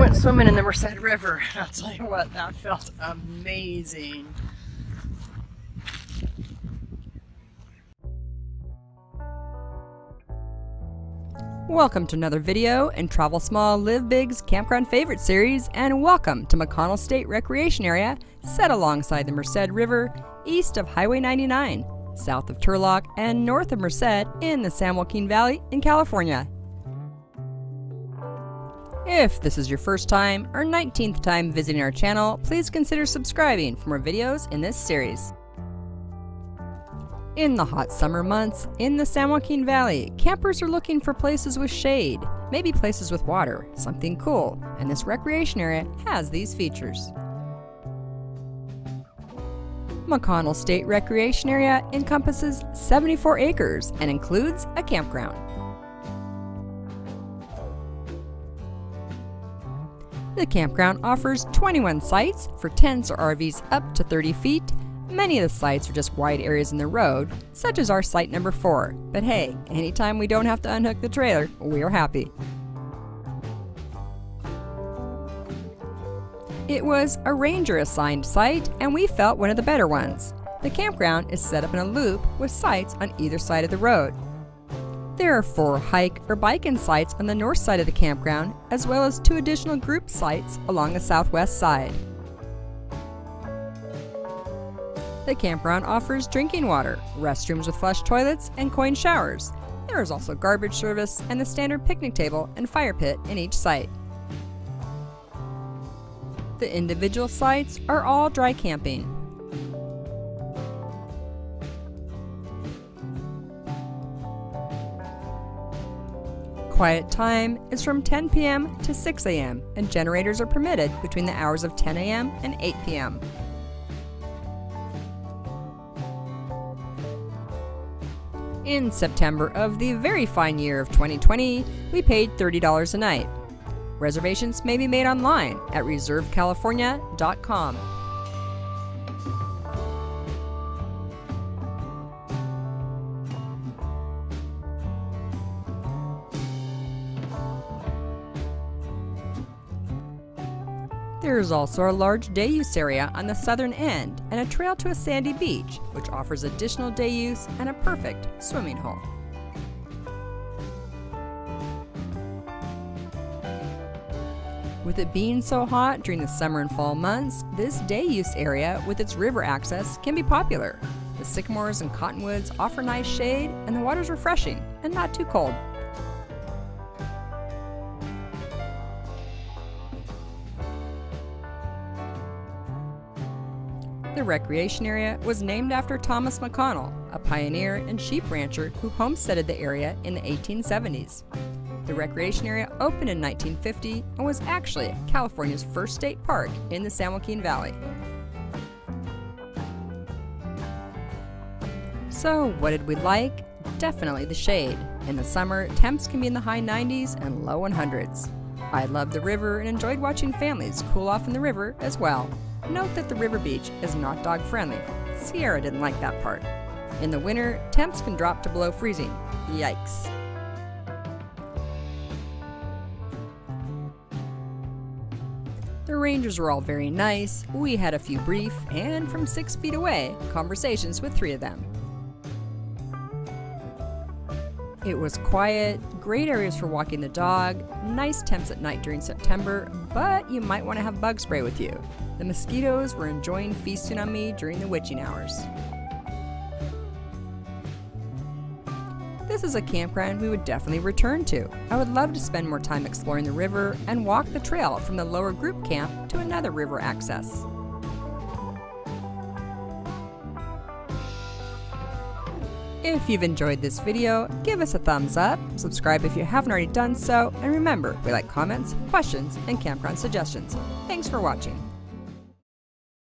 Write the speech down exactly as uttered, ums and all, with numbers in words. went swimming in the Merced River, and I'll tell you what, that felt amazing. Welcome to another video in Travel Small, Live Big's Campground Favorite Series, and welcome to McConnell State Recreation Area, set alongside the Merced River, east of Highway ninety-nine, south of Turlock, and north of Merced in the San Joaquin Valley in California. If this is your first time or nineteenth time visiting our channel, please consider subscribing for more videos in this series. In the hot summer months in the San Joaquin Valley, campers are looking for places with shade, maybe places with water, something cool, and this recreation area has these features. McConnell State Recreation Area encompasses seventy-four acres and includes a campground. The campground offers twenty-one sites for tents or R Vs up to thirty feet. Many of the sites are just wide areas in the road, such as our site number four. But hey, anytime we don't have to unhook the trailer, we are happy. It was a ranger-assigned site, and we felt one of the better ones. The campground is set up in a loop with sites on either side of the road. There are four hike or bike-in sites on the north side of the campground, as well as two additional group sites along the southwest side. The campground offers drinking water, restrooms with flush toilets, and coin showers. There is also garbage service and the standard picnic table and fire pit in each site. The individual sites are all dry camping. Quiet time is from ten p m to six a m and generators are permitted between the hours of ten a m and eight p m In September of the very fine year of twenty twenty, we paid thirty dollars a night. Reservations may be made online at reserve california dot com. There is also a large day use area on the southern end and a trail to a sandy beach, which offers additional day use and a perfect swimming hole. With it being so hot during the summer and fall months, this day use area with its river access can be popular. The sycamores and cottonwoods offer nice shade, and the water's refreshing and not too cold. The recreation area was named after Thomas McConnell, a pioneer and sheep rancher who homesteaded the area in the eighteen seventies. The recreation area opened in nineteen fifty and was actually California's first state park in the San Joaquin Valley. So what did we like? Definitely the shade. In the summer, temps can be in the high nineties and low one hundreds. I loved the river and enjoyed watching families cool off in the river as well. Note that the river beach is not dog friendly. Sierra didn't like that part. In the winter, temps can drop to below freezing. Yikes. The rangers were all very nice. We had a few brief, and from six feet away, conversations with three of them. It was quiet, great areas for walking the dog, nice temps at night during September, but you might want to have bug spray with you. The mosquitoes were enjoying feasting on me during the witching hours. This is a campground we would definitely return to. I would love to spend more time exploring the river and walk the trail from the lower group camp to another river access. If you've enjoyed this video, give us a thumbs up, subscribe if you haven't already done so, and remember, we like comments, questions, and campground suggestions. Thanks for watching.